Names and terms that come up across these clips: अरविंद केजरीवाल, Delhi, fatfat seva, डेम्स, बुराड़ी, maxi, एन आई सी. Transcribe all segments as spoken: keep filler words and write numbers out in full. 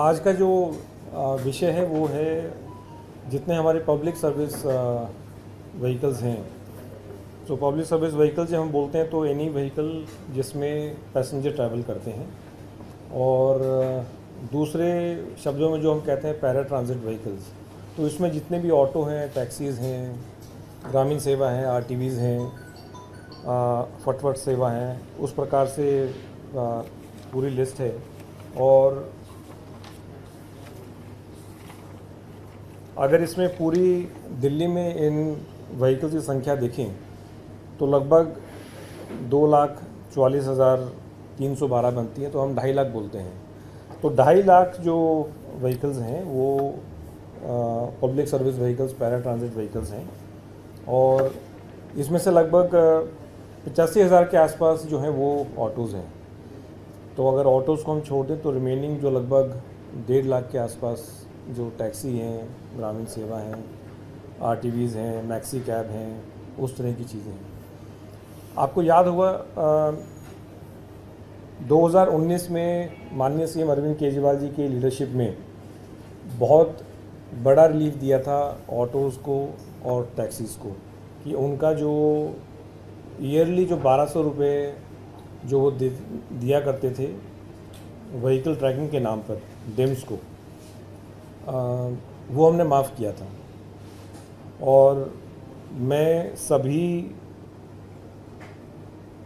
आज का जो विषय है वो है जितने हमारे पब्लिक सर्विस व्हीकल्स हैं। तो पब्लिक सर्विस व्हीकल जब हम बोलते हैं तो एनी व्हीकल जिसमें पैसेंजर ट्रैवल करते हैं, और दूसरे शब्दों में जो हम कहते हैं पैरा ट्रांजिट व्हीकल्स, तो इसमें जितने भी ऑटो हैं, टैक्सीज़ हैं, ग्रामीण सेवा हैं, आरटीवीज़ हैं, फटफट सेवा हैं, उस प्रकार से आ, पूरी लिस्ट है। और अगर इसमें पूरी दिल्ली में इन व्हीकल्स की संख्या देखें तो लगभग दो लाख चौवालीस हज़ार तीन सौ बारह बनती है, तो हम ढाई लाख बोलते हैं। तो ढाई लाख जो व्हीकल्स हैं वो public service vehicles, para transit vehicles हैं, और इसमें से लगभग पचासी हज़ार के आसपास जो हैं वो ऑटोज़ हैं। तो अगर ऑटोज़ को हम छोड़ दें तो रिमेनिंग जो लगभग डेढ़ लाख के आसपास जो टैक्सी हैं, ग्रामीण सेवा हैं, आरटीवीज़ हैं, मैक्सी कैब हैं, उस तरह की चीज़ें हैं। आपको याद होगा दो हज़ार उन्नीस में माननीय सीएम अरविंद केजरीवाल जी की लीडरशिप में बहुत बड़ा रिलीफ दिया था ऑटोज़ को और टैक्सीज़ को, कि उनका जो ईयरली जो बारह सौ रुपये जो वो दिया करते थे व्हीकल ट्रैकिंग के नाम पर डेम्स को, आ, वो हमने माफ़ किया था। और मैं सभी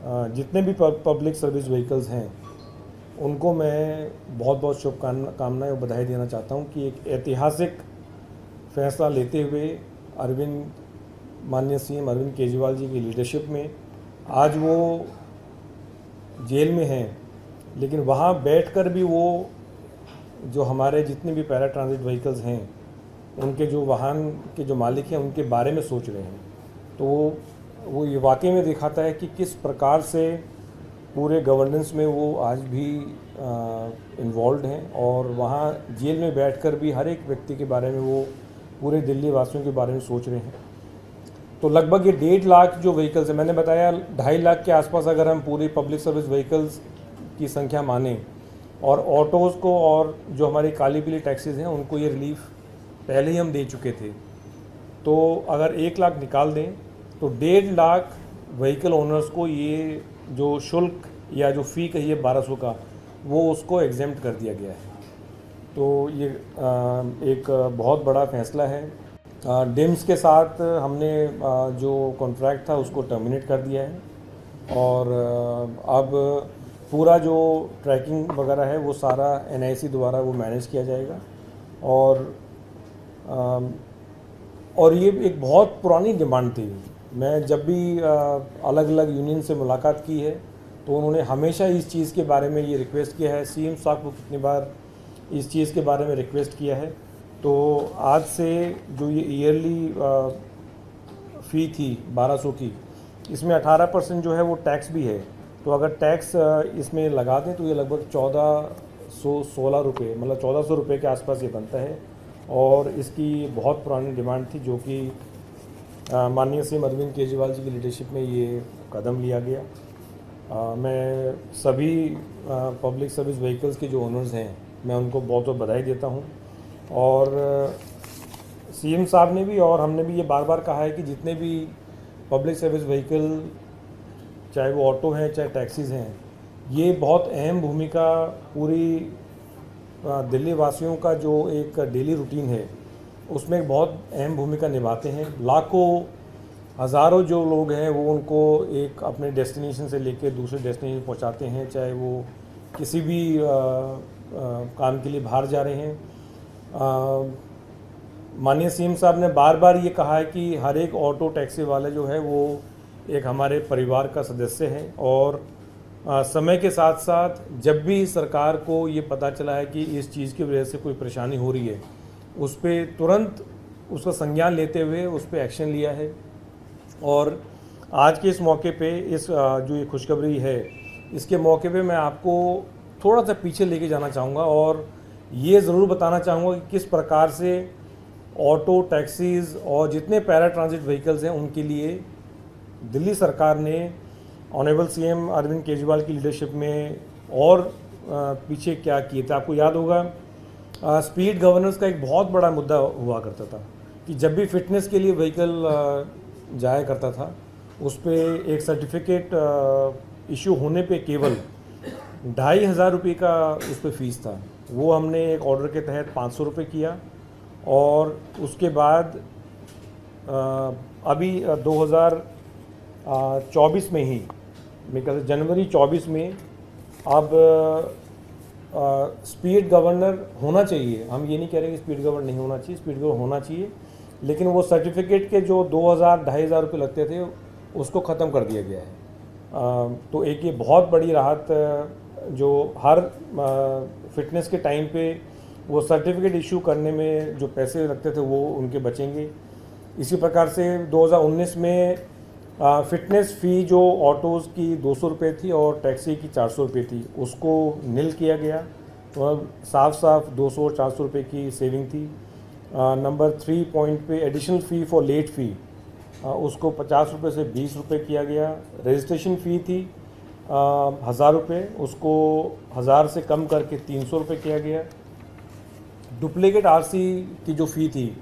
आ, जितने भी पब्लिक सर्विस व्हीकल्स हैं उनको मैं बहुत बहुत शुभकामनाएं और बधाई देना चाहता हूं कि एक ऐतिहासिक फैसला लेते हुए अरविंद माननीय सीएम अरविंद केजरीवाल जी की लीडरशिप में, आज वो जेल में हैं लेकिन वहाँ बैठकर भी वो जो हमारे जितने भी पैरा ट्रांजिट व्हीकल्स हैं उनके जो वाहन के जो मालिक हैं उनके बारे में सोच रहे हैं। तो वो वो ये वाकई में दिखाता है कि किस प्रकार से पूरे गवर्नेंस में वो आज भी इन्वॉल्व हैं, और वहाँ जेल में बैठकर भी हर एक व्यक्ति के बारे में वो पूरे दिल्ली वासियों के बारे में सोच रहे हैं। तो लगभग ये डेढ़ लाख जो व्हीकल्स है, मैंने बताया ढाई लाख के आसपास अगर हम पूरी पब्लिक सर्विस व्हीकल्स की संख्या माने, और ऑटोज़ को और जो हमारी काली पीली टैक्सीज़ हैं उनको ये रिलीफ पहले ही हम दे चुके थे। तो अगर एक लाख निकाल दें तो डेढ़ लाख व्हीकल ओनर्स को ये जो शुल्क या जो फ़ी कहिए बारह सौ का, वो उसको एग्जेम्प्ट कर दिया गया है। तो ये एक बहुत बड़ा फैसला है। डेम्स के साथ हमने जो कॉन्ट्रैक्ट था उसको टर्मिनेट कर दिया है, और अब पूरा जो ट्रैकिंग वगैरह है वो सारा एन आई सी द्वारा वो मैनेज किया जाएगा। और और ये एक बहुत पुरानी डिमांड थी। मैं जब भी अलग अलग यूनियन से मुलाकात की है तो उन्होंने हमेशा इस चीज़ के बारे में ये रिक्वेस्ट किया है, सीएम साहब को कितनी बार इस चीज़ के बारे में रिक्वेस्ट किया है। तो आज से जो ये ईयरली फ़ी थी बारह सौ की, इसमें अठारह परसेंट जो है वो टैक्स भी है। तो अगर टैक्स इसमें लगा दें तो ये लगभग चौदह सौ सोलह रुपये, मतलब चौदह सौ रुपये के आसपास ये बनता है। और इसकी बहुत पुरानी डिमांड थी, जो कि माननीय सीएम अरविंद केजरीवाल जी की लीडरशिप में ये कदम लिया गया। आ, मैं सभी पब्लिक सर्विस व्हीकल्स के जो ओनर्स हैं मैं उनको बहुत बहुत बधाई देता हूँ। और सीएम साहब ने भी और हमने भी ये बार बार कहा है कि जितने भी पब्लिक सर्विस व्हीकल, चाहे वो ऑटो हैं चाहे टैक्सीज़ हैं, ये बहुत अहम भूमिका पूरी दिल्ली वासियों का जो एक डेली रूटीन है उसमें एक बहुत अहम भूमिका निभाते हैं। लाखों हज़ारों जो लोग हैं वो उनको एक अपने डेस्टिनेशन से लेकर दूसरे डेस्टिनेशन पहुंचाते हैं, चाहे वो किसी भी आ, आ, काम के लिए बाहर जा रहे हैं। माननीय सीएम साहब ने बार बार ये कहा है कि हर एक ऑटो टैक्सी वाला जो है वो एक हमारे परिवार का सदस्य है। और आ, समय के साथ साथ जब भी सरकार को ये पता चला है कि इस चीज़ की वजह से कोई परेशानी हो रही है, उस पर तुरंत उसका संज्ञान लेते हुए उस पर एक्शन लिया है। और आज के इस मौके पे, इस आ, जो ये खुशखबरी है, इसके मौके पे मैं आपको थोड़ा सा पीछे लेके जाना चाहूँगा और ये ज़रूर बताना चाहूँगा कि किस प्रकार से ऑटो टैक्सीज़ और जितने पैरा ट्रांजिट व्हीकल्स हैं उनके लिए दिल्ली सरकार ने ऑनरेबल सीएम अरविंद केजरीवाल की लीडरशिप में और पीछे क्या किए थे। आपको याद होगा स्पीड गवर्नेंस का एक बहुत बड़ा मुद्दा हुआ करता था कि जब भी फिटनेस के लिए व्हीकल जाया करता था उस पर एक सर्टिफिकेट इशू होने पे केवल ढाई हज़ार रुपये का उस पर फ़ीस था। वो हमने एक ऑर्डर के तहत पाँच सौ रुपये किया और उसके बाद अभी दो हज़ार चौबीस में ही मेरे ख्याल से जनवरी चौबीस में अब स्पीड गवर्नर होना चाहिए। हम ये नहीं कह रहे कि स्पीड गवर्नर नहीं होना चाहिए, स्पीड गवर्नर होना चाहिए, लेकिन वो सर्टिफिकेट के जो दो हज़ार ढाई हज़ार रुपये लगते थे उसको ख़त्म कर दिया गया है। आ, तो एक ये बहुत बड़ी राहत जो हर फिटनेस के टाइम पे वो सर्टिफिकेट इशू करने में जो पैसे लगते थे वो उनके बचेंगे। इसी प्रकार से दो हज़ार उन्नीस में आ, फिटनेस फ़ी जो ऑटोज़ की दो सौ रुपये थी और टैक्सी की चार सौ रुपये थी उसको नील किया गया, तो साफ साफ दो सौ चार सौ रुपये की सेविंग थी। नंबर थ्री पॉइंट पे additional fee for late fee उसको पचास रुपये से बीस रुपये किया गया। रजिस्ट्रेशन फ़ी थी हज़ार रुपये, उसको हज़ार से कम करके तीन सौ रुपये किया गया। डुप्लीकेट आरसी की जो फ़ी थी आ,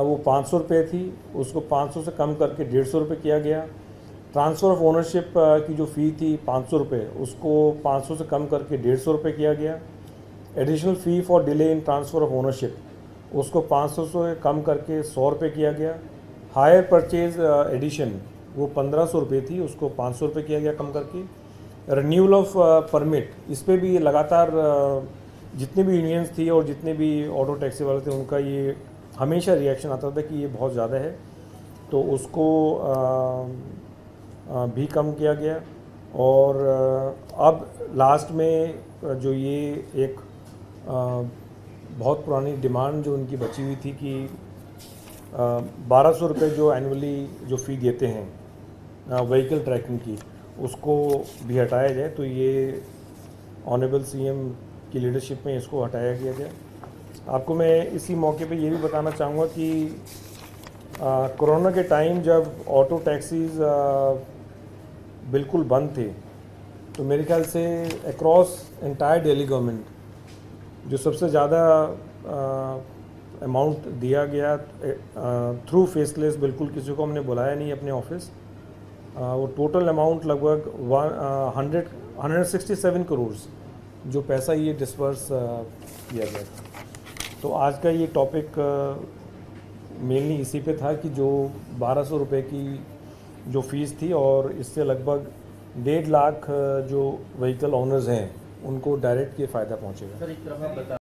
वो पाँच सौ रुपये थी, उसको पाँच सौ से कम करके डेढ़ सौ रुपये किया गया। ट्रांसफ़र ऑफ ओनरशिप की जो फ़ी थी पाँच सौ रुपये, उसको पाँच सौ से कम करके डेढ़ सौ रुपये किया गया। Additional fee for delay in transfer of ownership उसको पाँच सौ से कम करके सौ रुपये किया गया। हायर परचेज़ एडिशन वो पंद्रह सौ रुपये थी, उसको पाँच सौ रुपये किया गया कम करके। रिन्यूअल ऑफ परमिट इस पर भी लगातार uh, जितने भी यूनियंस थी और जितने भी ऑटो टैक्सी वाले थे उनका ये हमेशा रिएक्शन आता था कि ये बहुत ज़्यादा है, तो उसको uh, uh, भी कम किया गया। और uh, अब लास्ट में जो ये एक uh, बहुत पुरानी डिमांड जो उनकी बची हुई थी कि बारह सौ रुपये जो एनुअली जो फ़ी देते हैं व्हीकल ट्रैकिंग की उसको भी हटाया जाए, तो ये ऑनरेबल सीएम की लीडरशिप में इसको हटाया गया गया। आपको मैं इसी मौके पे ये भी बताना चाहूँगा कि कोरोना के टाइम जब ऑटो टैक्सीज बिल्कुल बंद थे तो मेरे ख्याल से अक्रॉस एंटायर दिल्ली गवर्नमेंट जो सबसे ज़्यादा अमाउंट दिया गया थ्रू फेसलेस, बिल्कुल किसी को हमने बुलाया नहीं अपने ऑफिस, वो टोटल अमाउंट लगभग hundred hundred sixty seven crore जो पैसा ये डिस्पर्स किया गया था। तो आज का ये टॉपिक मेनली इसी पे था कि जो बारह सौ रुपये की जो फ़ीस थी और इससे लगभग डेढ़ लाख जो व्हीकल ऑनर्स हैं उनको डायरेक्ट ये फ़ायदा पहुँचेगा।